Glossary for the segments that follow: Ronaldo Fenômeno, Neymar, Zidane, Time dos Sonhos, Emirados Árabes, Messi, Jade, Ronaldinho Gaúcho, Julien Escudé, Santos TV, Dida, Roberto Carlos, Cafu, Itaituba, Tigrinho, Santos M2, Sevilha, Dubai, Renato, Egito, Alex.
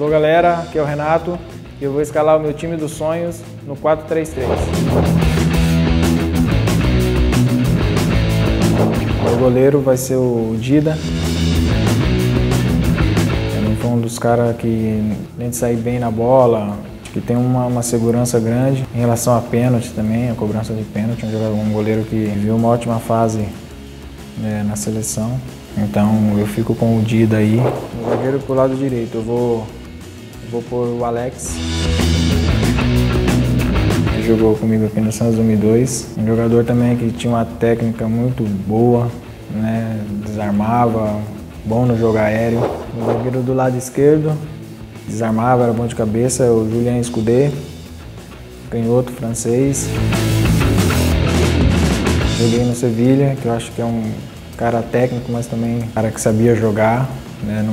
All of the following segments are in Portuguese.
Alô galera, aqui é o Renato e eu vou escalar o meu time dos sonhos no 4-3-3. O goleiro vai ser o Dida. Ele foi um dos caras que, além de sair bem na bola, que tem uma segurança grande. Em relação a pênalti também, a cobrança de pênalti, um goleiro que viu uma ótima fase na seleção. Então eu fico com o Dida aí. O zagueiro pro lado direito, eu vou pôr o Alex. Ele jogou comigo aqui no Santos M2. Um jogador também que tinha uma técnica muito boa, né? Desarmava, bom no jogo aéreo. O zagueiro do lado esquerdo, desarmava, era bom de cabeça, o Julien Escudé, canhoto francês. Joguei no Sevilha, que eu acho que é um cara técnico, mas também cara que sabia jogar, né?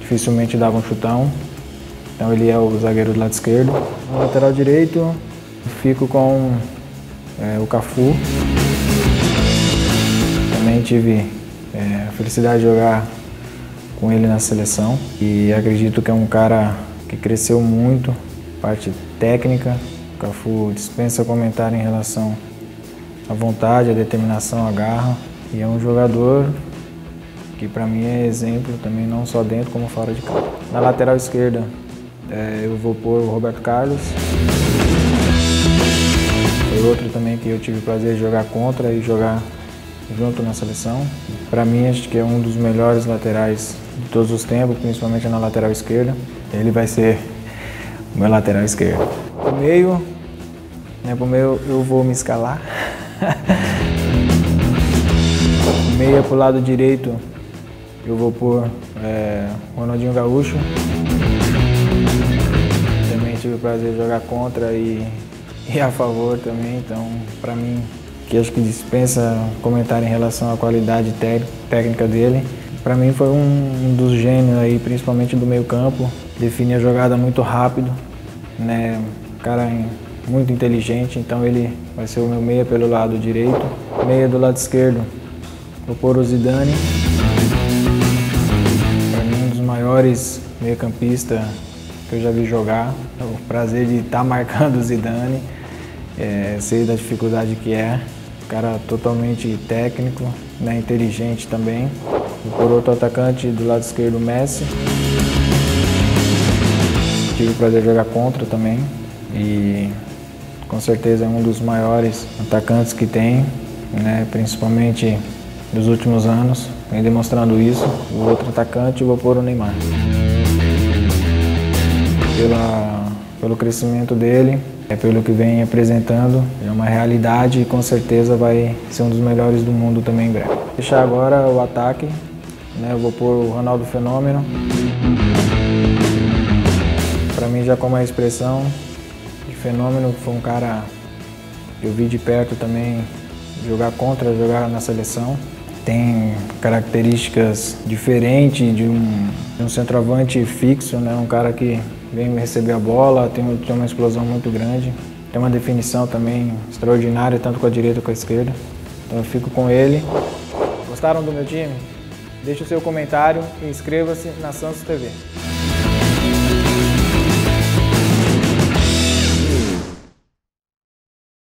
Dificilmente dava um chutão. Então ele é o zagueiro do lado esquerdo. No lateral direito, eu fico com o Cafu. Também tive a felicidade de jogar com ele na seleção e acredito que é um cara que cresceu muito, parte técnica. O Cafu dispensa comentário em relação à vontade, à determinação, à garra, e é um jogador que para mim é exemplo também, não só dentro como fora de campo. Na lateral esquerda eu vou pôr o Roberto Carlos. Foi outro também que eu tive o prazer de jogar contra e jogar junto na seleção. Para mim, acho que é um dos melhores laterais de todos os tempos, principalmente na lateral esquerda. Ele vai ser o meu lateral esquerdo. Pro meio, eu vou me escalar. O meia pro lado direito, eu vou pôr Ronaldinho Gaúcho. Também tive o prazer de jogar contra e a favor também, então para mim, que acho que dispensa comentário em relação à qualidade técnica dele. Para mim foi um dos gênios aí, principalmente do meio campo. Definia a jogada muito rápido, né? Um cara muito inteligente, então ele vai ser o meu meia pelo lado direito. Meia do lado esquerdo, vou pôr o Zidane. Para mim, um dos maiores meio-campistas que eu já vi jogar. É o prazer de estar marcando o Zidane. Sei da dificuldade que é. Cara totalmente técnico, né, inteligente também. Por outro atacante, do lado esquerdo, o Messi. Tive o prazer de jogar contra também e com certeza é um dos maiores atacantes que tem, né, principalmente nos últimos anos, vem demonstrando isso. O outro atacante, vou pôr o Neymar. Pelo crescimento dele, pelo que vem apresentando, é uma realidade e com certeza vai ser um dos melhores do mundo também em breve. Vou deixar agora o ataque, né? Eu vou pôr o Ronaldo Fenômeno. Para mim, já como a expressão de Fenômeno, foi um cara que eu vi de perto também jogar contra, jogar na seleção. Tem características diferentes de um centroavante fixo, né? Um cara que vem receber a bola, tem uma explosão muito grande, tem uma definição também extraordinária, tanto com a direita quanto com a esquerda. Então eu fico com ele. Gostaram do meu time? Deixe o seu comentário e inscreva-se na Santos TV.